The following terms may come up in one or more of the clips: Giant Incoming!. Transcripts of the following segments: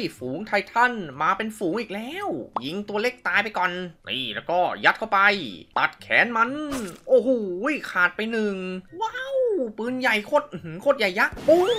ยฝูงไททันมาเป็นฝูงอีกแล้วยิงตัวเล็กตายไปก่อนนี่แล้วก็ยัดเข้าไปตัดแขนมันโอ้โหขาดไปหนึ่งว้าวปืนใหญ่โคตรใหญ่ยักษ์ปุ้ง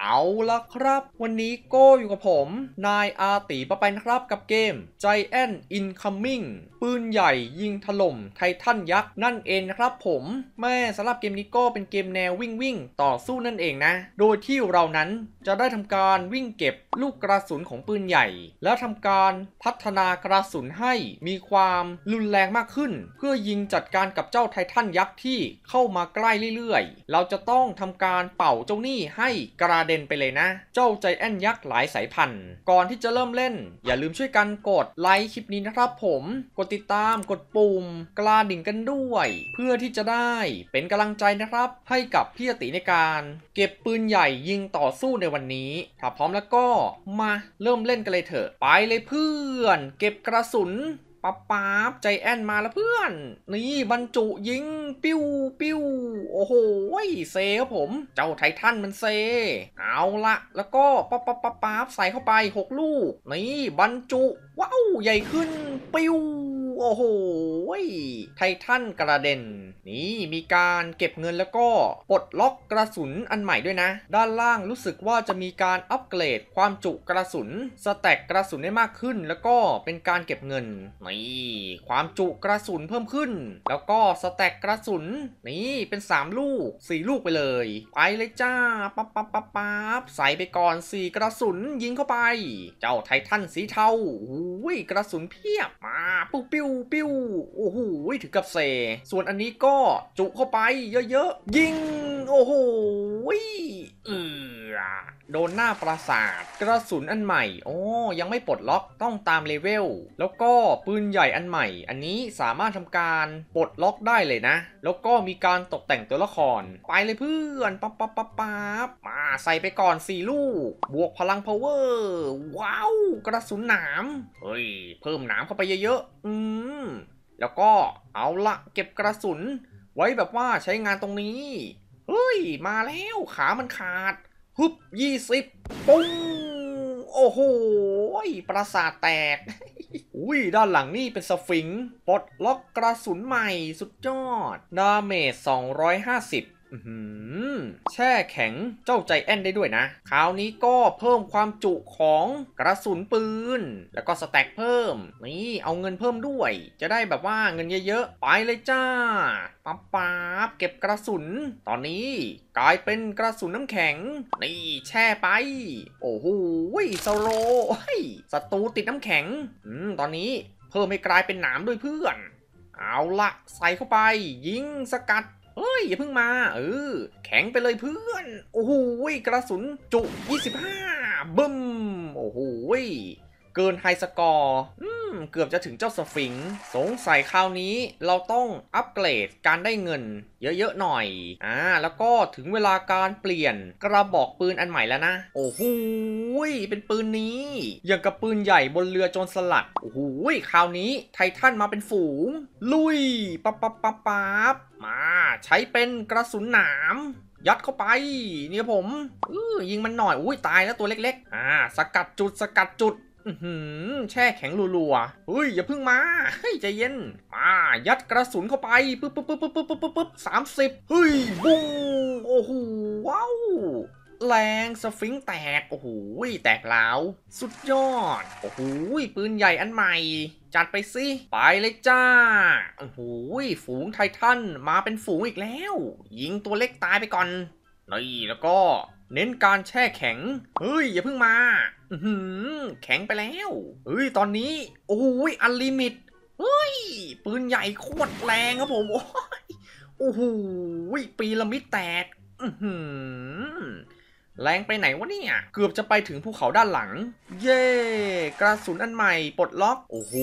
เอาละครับวันนี้ก็อยู่กับผมนายอาตีปะไปนะครับกับเกม Giant Incoming ปืนใหญ่ยิงถล่มไททันยักษ์นั่นเองนะครับผมแม่สำหรับเกมนี้ก็เป็นเกมแนววิ่งต่อสู้นั่นเองนะโดยที่เรานั้นจะได้ทำการวิ่งเก็บลูกกระสุนของปืนใหญ่แล้วทำการพัฒนากระสุนให้มีความรุนแรงมากขึ้นเพื่อยิงจัดการกับเจ้าไททันยักษ์ที่เข้ามาใกล้เรื่อยๆเราจะต้องทำการเป่าเจ้านี่ให้กระเด็นไปเลยนะเจ้าไจแอนท์ยักษ์หลายสายพันธุ์ก่อนที่จะเริ่มเล่นอย่าลืมช่วยกันกดไลค์คลิปนี้นะครับผมกดติดตามกดปุ่มกระดิ่งกันด้วยเพื่อที่จะได้เป็นกำลังใจนะครับให้กับพี่อาตีในการเก็บปืนใหญ่ยิงต่อสู้ในวันนี้ถ้าพร้อมแล้วก็มาเริ่มเล่นกันเลยเถอะไปเลยเพื่อนเก็บกระสุนป๊าบใจแอนมาแล้วเพื่อนนี่บรรจุยิงปิ้วปิ้วโอ้โหเซครับผมเจ้าไททันมันเซเอาละแล้วก็ป๊าบใส่เข้าไป6ลูกนี่บรรจุว้าวใหญ่ขึ้นปิ้วโอ้โหไททันกระเด็นนี่มีการเก็บเงินแล้วก็ปลดล็อกกระสุนอันใหม่ด้วยนะด้านล่างรู้สึกว่าจะมีการอัปเกรดความจุกระสุนสแต็กกระสุนได้มากขึ้นแล้วก็เป็นการเก็บเงินนี่ความจุกระสุนเพิ่มขึ้นแล้วก็สแต็กกระสุนนี่เป็น3ลูก4ลูกไปเลยไปเลยจ้าปั๊บใส่ไปก่อน4กระสุนยิงเข้าไปเจ้าไททันสีเทาอุ้ยกระสุนเพียบมาปุ๊บปิ้วปิ้วโอ้โหถึงกับเซส่วนอันนี้ก็จุเข้าไปเยอะๆยิงโอ้โหโดนหน้าปราสาทกระสุนอันใหม่โอ้ยังไม่ปลดล็อกต้องตามเลเวลแล้วก็ปืนใหญ่อันใหม่อันนี้สามารถทำการปลดล็อกได้เลยนะแล้วก็มีการตกแต่งตัวละครไปเลยเพื่อนปั๊บมาใส่ไปก่อน4ลูกบวกพลัง power ว้าวกระสุนหนามเฮ้ยเพิ่มหนามเข้าไปเยอะๆแล้วก็เอาละเก็บกระสุนไว้แบบว่าใช้งานตรงนี้เฮ้ยมาแล้วขามันขาดฮึบ20ปุ้งโอ้โหปราสาทแตกอุ้ยด้านหลังนี่เป็นสฟิงค์ปลดล็อกกระสุนใหม่สุดยอดดาเมจ250แช่แข็งเจ้าใจแอนได้ด้วยนะคราวนี้ก็เพิ่มความจุของกระสุนปืนแล้วก็สแต็กเพิ่มนี่เอาเงินเพิ่มด้วยจะได้แบบว่าเงินเยอะๆไปเลยจ้าปั๊บเก็บกระสุนตอนนี้กลายเป็นกระสุนน้ำแข็งนี่แช่ไปโอ้โหสโลศัตรูติดน้ำแข็งตอนนี้เพิ่มให้กลายเป็นหนามด้วยเพื่อนเอาละใส่เข้าไปยิงสกัดเฮ้ยอย่าเพิ่งมาแข็งไปเลยเพื่อนโอ้โหกระสุนจุ25บึ้มโอ้โหเกินไฮสกอร์เกือบจะถึงเจ้าสฟิงค์สงสัยคราวนี้เราต้องอัปเกรดการได้เงินเยอะๆหน่อยแล้วก็ถึงเวลาการเปลี่ยนกระบอกปืนอันใหม่แล้วนะโอ้โหเป็นปืนนี้อย่างกับปืนใหญ่บนเรือโจรสลัดโอ้โหคราวนี้ไททันมาเป็นฝูงลุยปั๊บมาใช้เป็นกระสุนหนามยัดเข้าไปเนี่ยผมยิงมันหน่อยอุ้ยตายแล้วตัวเล็กๆสกัดจุดแช่แข็งรัวๆเฮ้ยอย่าเพิ่งมาเฮ้ยใจเย็นมายัดกระสุนเข้าไปปึ๊บ30เฮ้ยบุ้งโอ้โหว้าวแรงสฟิงค์แตกโอ้โหแตกเหลาสุดยอดโอ้โหปืนใหญ่อันใหม่จัดไปสิไปเลยจ้าโอ้โหฝูงไททันมาเป็นฝูงอีกแล้วยิงตัวเล็กตายไปก่อนนี่แล้วก็เน้นการแช่แข็งเฮ้ยอย่าเพิ่งมาแข็งไปแล้วเฮ้ยตอนนี้โอ้ยอันลิมิตเฮ้ยปืนใหญ่โคตรแรงครับผมโอ้โหปีระมิดแตกแรงไปไหนวะเนี่ยเกือบจะไปถึงภูเขาด้านหลังเย่กระสุนอันใหม่ปลดล็อกโอ้โห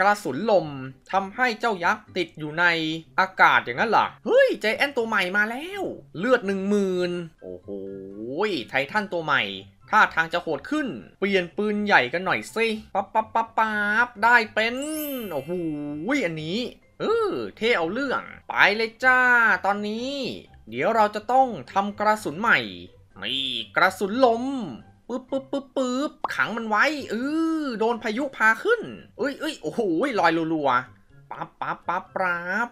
กระสุนลมทำให้เจ้ายักษ์ติดอยู่ในอากาศอย่างนั้นเหรอเฮ้ยใจแอนตัวใหม่มาแล้วเลือด 10,000โอ้โหไททันตัวใหม่ท่าทางจะโหดขึ้นเปลี่ยนปืนใหญ่กันหน่อยสิปั๊บได้เป็นโอ้โหอันนี้เท่เอาเรื่องไปเลยจ้าตอนนี้เดี๋ยวเราจะต้องทำกระสุนใหม่นี่กระสุนลม ปึ๊บปึ๊บปึ๊บปึ๊บขังมันไว้โดนพายุพาขึ้นเอ้ยโอ้โหลอยรัวๆปั๊บปั๊บปั๊บปั๊บ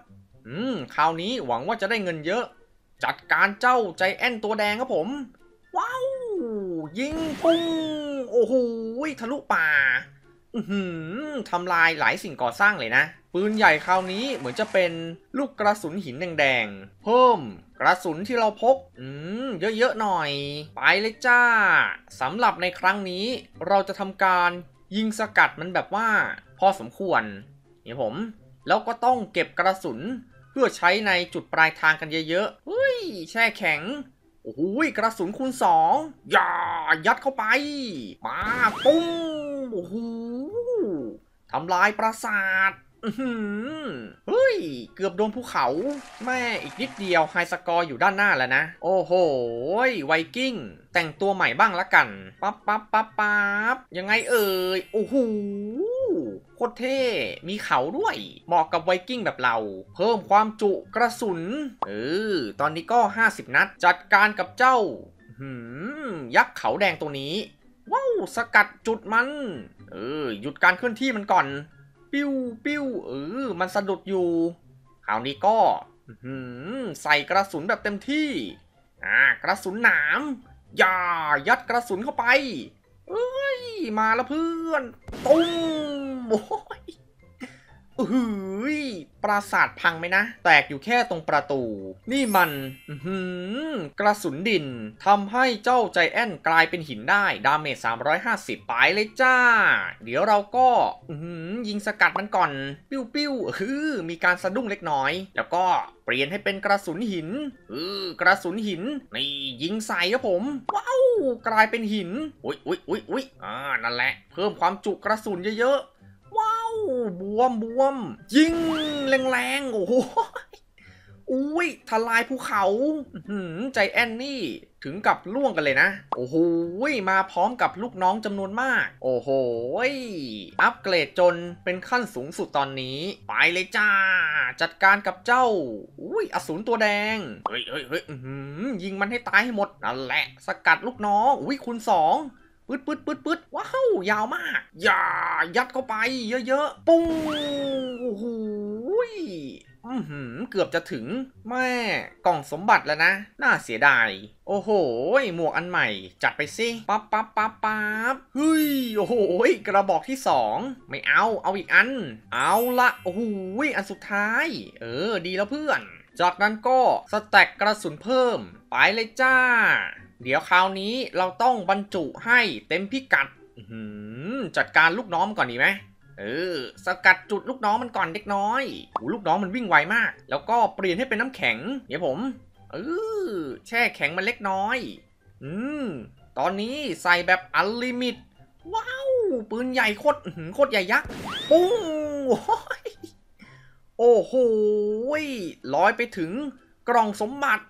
คราวนี้หวังว่าจะได้เงินเยอะจัดการเจ้าใจแอนตัวแดงครับผมว้าวยิงปุ้งโอ้โหทะลุป่าทำลายหลายสิ่งก่อสร้างเลยนะปืนใหญ่คราวนี้เหมือนจะเป็นลูกกระสุนหินแดงๆเพิ่มกระสุนที่เราพกเยอะๆหน่อยไปเลยจ้าสำหรับในครั้งนี้เราจะทำการยิงสกัดมันแบบว่าพอสมควรนี่ผมแล้วก็ต้องเก็บกระสุนเพื่อใช้ในจุดปลายทางกันเยอะๆเฮ้ยแช่แข็งโอ้โหกระสุนคูณ2อย่ายัดเข้าไปมาปุ้งโอ้โหทำลายปราสาทเฮ้ยเกือบโดนภูเขาแม่อีกนิดเดียวไฮสกอร์อยู่ด้านหน้าแล้วนะโอ้โหไวกิ้งแต่งตัวใหม่บ้างละกันปั๊บปั๊บปั๊บปั๊บยังไงเอ่ยโอ้โหโคตรเท่มีเขาด้วยเหมาะกับไวกิ้งแบบเราเพิ่มความจุกระสุนตอนนี้ก็50นัดจัดการกับเจ้ายักษ์เขาแดงตัวนี้ว้าวสกัดจุดมันหยุดการเคลื่อนที่มันก่อนปิ้วปิ้วมันสะดุดอยู่คราวนี้ก็ใส่กระสุนแบบเต็มที่กระสุนหนามอย่ายัดกระสุนเข้าไปเอ้ยมาแล้วเพื่อนตุ้มโอ้ยปราสาทพังไหมนะแตกอยู่แค่ตรงประตูนี่มันกระสุนดินทำให้เจ้าใจแอนกลายเป็นหินได้ดาเมจ350ไปเลยจ้าเดี๋ยวเราก็ยิงสกัดมันก่อนปิ้วปิ้วมีการสะดุ้งเล็กน้อยแล้วก็เปลี่ยนให้เป็นกระสุนหินกระสุนหินนี่ยิงใส่ครับผมว้าวกลายเป็นหินอุ๊ยนั่นแหละเพิ่มความจุกระสุนเยอะๆว้าวบวมยิงแรงโอ้โหอุ้ยทลายภูเขาใจแอนนี่ถึงกับล่วงกันเลยนะโอ้โหมาพร้อมกับลูกน้องจำนวนมากโอ้โหอัปเกรดจนเป็นขั้นสูงสุดตอนนี้ไปเลยจ้าจัดการกับเจ้าอุ้ยอสูรตัวแดงเฮ้ยยิงมันให้ตายให้หมดนั่นแหละสกัดลูกน้องอุ้ยคูณ2ปึ๊ดว้าวยาวมากอย่ายัดเข้าไปเยอะๆปุ้งโอ้โหเกือบจะถึงแม่กล่องสมบัติแล้วนะน่าเสียดายโอ้โหหมวกอันใหม่จัดไปสิปั๊บเฮ้ยโอ้โหกระบอกที่2ไม่เอาอีกอันเอาละโอ้โหอันสุดท้ายดีแล้วเพื่อนจากนั้นก็สแต็กกระสุนเพิ่มไปเลยจ้าเดี๋ยวคราวนี้เราต้องบรรจุให้เต็มพิกัดจัดการลูกน้องก่อนดีไหมสกัดจุดลูกน้องมันก่อนเล็กน้อยลูกน้องมันวิ่งไวมากแล้วก็เปลี่ยนให้เป็นน้ำแข็งเดี๋ยวผมแช่แข็งมันเล็กน้อยตอนนี้ใส่แบบอัลลิมิตว้าวปืนใหญ่โคตรใหญ่ยักษ์ปุ้งโอ้โหลอยไปถึงกล่องสมบัติ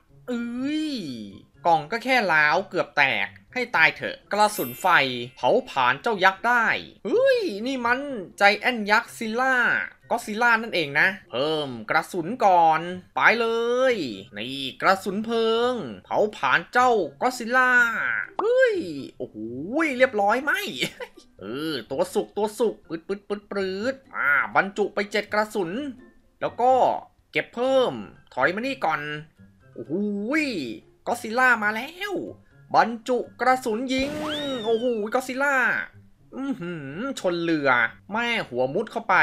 กล่องก็แค่ล้าวเกือบแตกให้ตายเถอะกระสุนไฟเผาผ่านเจ้ายักษ์ได้เฮ้ยนี่มันใจแอนยักษ์ซิล่าก็ซิล่านั่นเองนะเพิ่มกระสุนก่อนไปเลยนี่กระสุนเพลิงเผาผ่านเจ้าก็ซิล่าเฮ้ยโอ้โหเรียบร้อยไหมตัวสุกปืดบรรจุไป7กระสุนแล้วก็เก็บเพิ่มถอยมานี่ก่อนโอ้โหก็ซิล่ามาแล้วบรรจุกระสุนยิงโอ้โหก็ซิล่าชนเรือแม่หัวมุดเข้าไป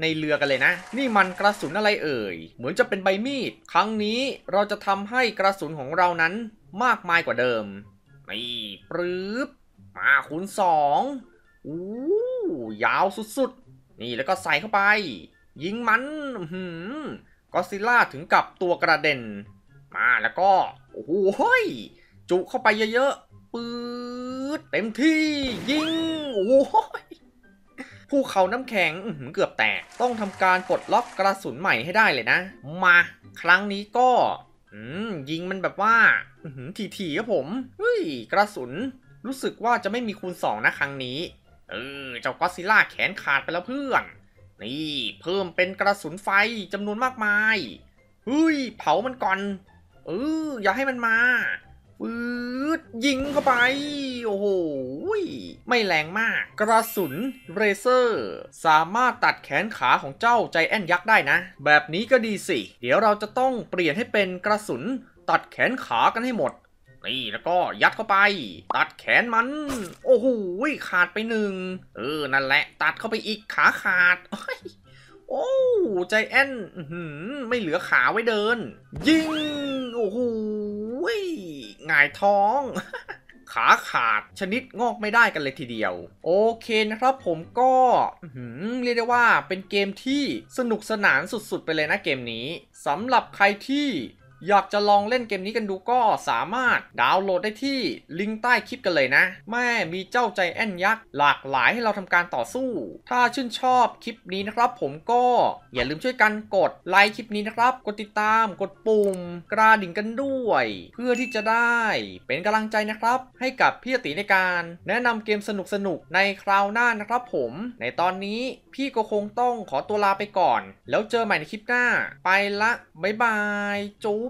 ในเรือกันเลยนะนี่มันกระสุนอะไรเอ่ยเหมือนจะเป็นใบมีดครั้งนี้เราจะทำให้กระสุนของเรานั้นมากมายกว่าเดิมนี่ปรื๊บมาคูณ2ยาวสุดๆนี่แล้วก็ใส่เข้าไปยิงมันก็ซิล่าถึงกับตัวกระเด็นมาแล้วก็โอ้โหจุเข้าไปเยอะๆปืดเต็มที่ยิงโอ้โหภูเขาน้ำแข็งเกือบแตกต้องทำการปลดล็อกกระสุนใหม่ให้ได้เลยนะมาครั้งนี้ก็ยิงมันแบบว่าถี่ๆครับผมเฮ้ยกระสุนรู้สึกว่าจะไม่มีคูณ2นะครั้งนี้เจ้าก็อดซิลล่าแขนขาดไปแล้วเพื่อนนี่เพิ่มเป็นกระสุนไฟจำนวนมากมายเฮ้ยเผามันก่อนอย่าให้มันมาปื๊ดยิงเข้าไปโอ้โห ไม่แรงมากกระสุนเรเซอร์สามารถตัดแขนขาของเจ้าไจแอนท์ยักษ์ได้นะแบบนี้ก็ดีสิเดี๋ยวเราจะต้องเปลี่ยนให้เป็นกระสุนตัดแขนขากันให้หมดนี่แล้วก็ยัดเข้าไปตัดแขนมันโอ้โหขาดไปหนึ่งนั่นแหละตัดเข้าไปอีกขาขาดโอ้ใจแอนไม่เหลือขาไว้เดินยิงโอ้โหหงายท้องขาขาดชนิดงอกไม่ได้กันเลยทีเดียวโอเคนะครับผมก็เรียกได้ว่าเป็นเกมที่สนุกสนานสุดๆไปเลยนะเกมนี้สำหรับใครที่อยากจะลองเล่นเกมนี้กันดูก็สามารถดาวน์โหลดได้ที่ลิงก์ใต้คลิปกันเลยนะแม่มีเจ้าใจแอนยักษ์หลากหลายให้เราทำการต่อสู้ถ้าชื่นชอบคลิปนี้นะครับผมก็อย่าลืมช่วยกันกดไลค์คลิปนี้นะครับกดติดตามกดปุ่มกระดิ่งกันด้วยเพื่อที่จะได้เป็นกำลังใจนะครับให้กับพี่ติในการแนะนำเกมสนุกๆในคราวหน้านะครับผมในตอนนี้พี่ก็คงต้องขอตัวลาไปก่อนแล้วเจอใหม่ในคลิปหน้าไปละบ๊ายบายจุ๊บ